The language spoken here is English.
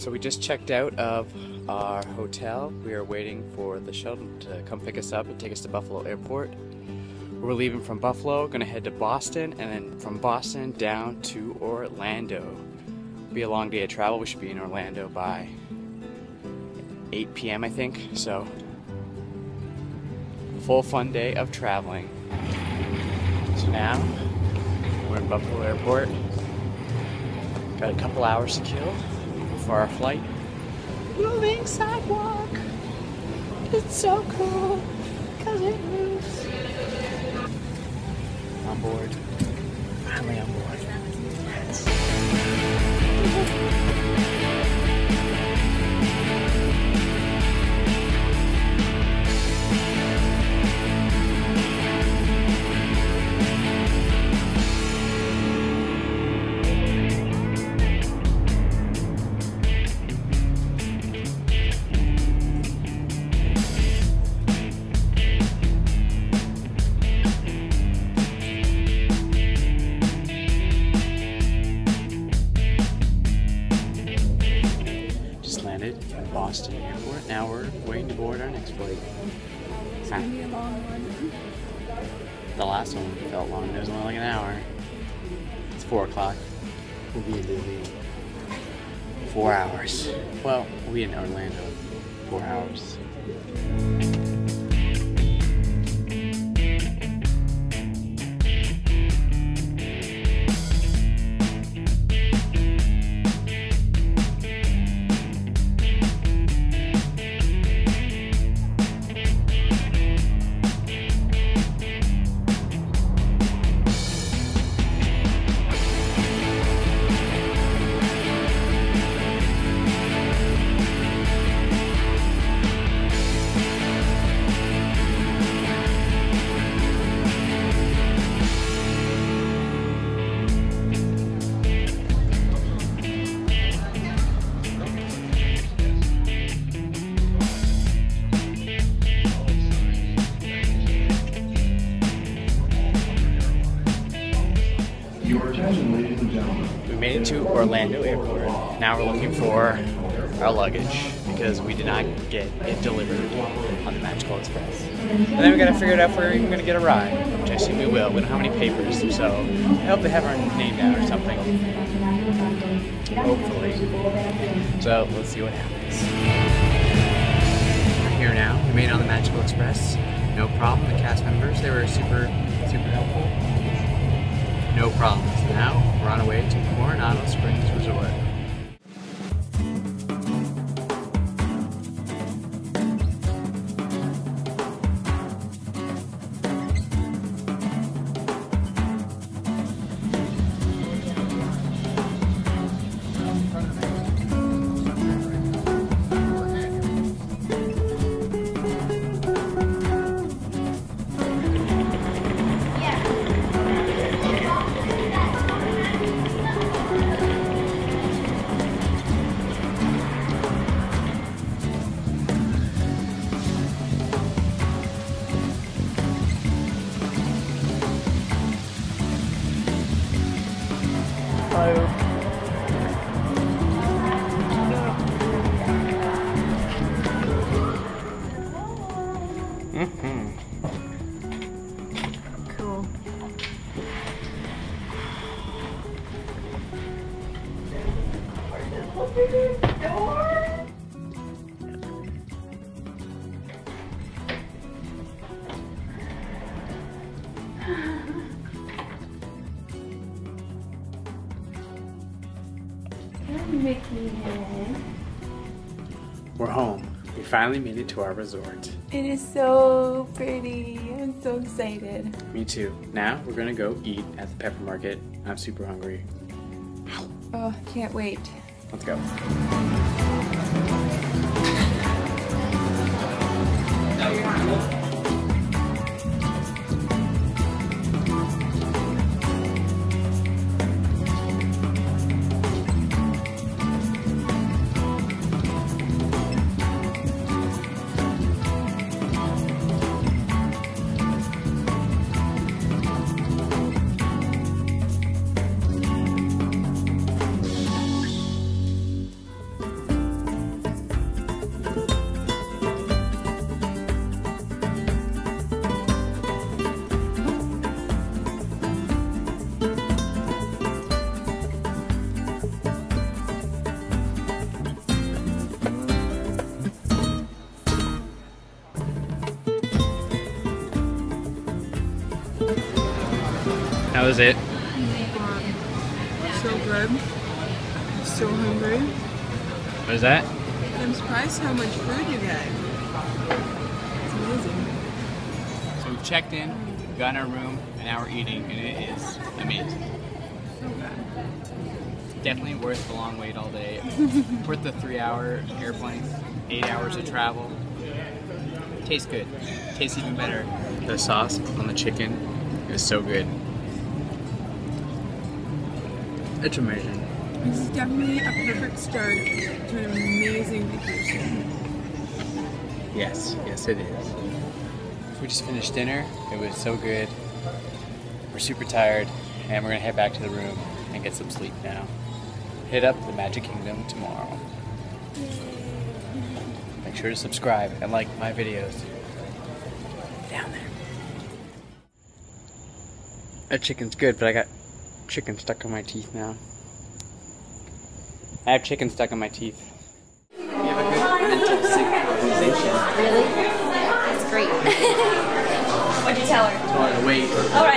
So we just checked out of our hotel. We are waiting for the shuttle to come pick us up and take us to Buffalo Airport. We're leaving from Buffalo, gonna head to Boston, and then from Boston down to Orlando. It'll be a long day of travel. We should be in Orlando by 8 p.m. I think, so full fun day of traveling. So now we're in Buffalo Airport. Got a couple hours to kill before our flight. Moving sidewalk. It's so cool because it moves. On board. Finally on board. Boston Airport. Now we're waiting to board our next flight. It's gonna be a long one. The last one felt long. It was only like an hour. It's 4 o'clock. We'll be in Disney 4 hours. Well, we'll be in Orlando 4 hours. We made it to Orlando Airport. Now we're looking for our luggage because we did not get it delivered on the Magical Express. And then we gotta figure it out if we're even gonna get a ride, which I assume we will. We don't have any papers, so I hope they have our name down or something. Hopefully. So let's see what happens. We're here now. We made it on the Magical Express. No problem. The cast members, they were super helpful. No problems. Now we're on our way to Coronado Springs Resort. Cool. We're home. We finally made it to our resort. It is so pretty. I'm so excited. Me too. Now we're gonna go eat at the Pepper Market. I'm super hungry. Oh, can't wait. Let's go. How is it? So good. I'm so hungry. What is that? I'm surprised how much food you get. It's amazing. So we checked in, got in our room, and now we're eating, and it is amazing. So good. Definitely worth the long wait all day. Worth the 3-hour airplane, 8 hours of travel. Tastes good. Tastes even better. The sauce on the chicken is so good. It's amazing. This is definitely a perfect start to an amazing vacation. Yes, yes it is. We just finished dinner. It was so good. We're super tired and we're gonna head back to the room and get some sleep now. Hit up the Magic Kingdom tomorrow. Make sure to subscribe and like my videos down there. That chicken's good, but I got chicken stuck on my teeth now. I have chicken stuck on my teeth. You have a good mental synchronization. Really? That's great. What'd you tell her? Tell her to wait.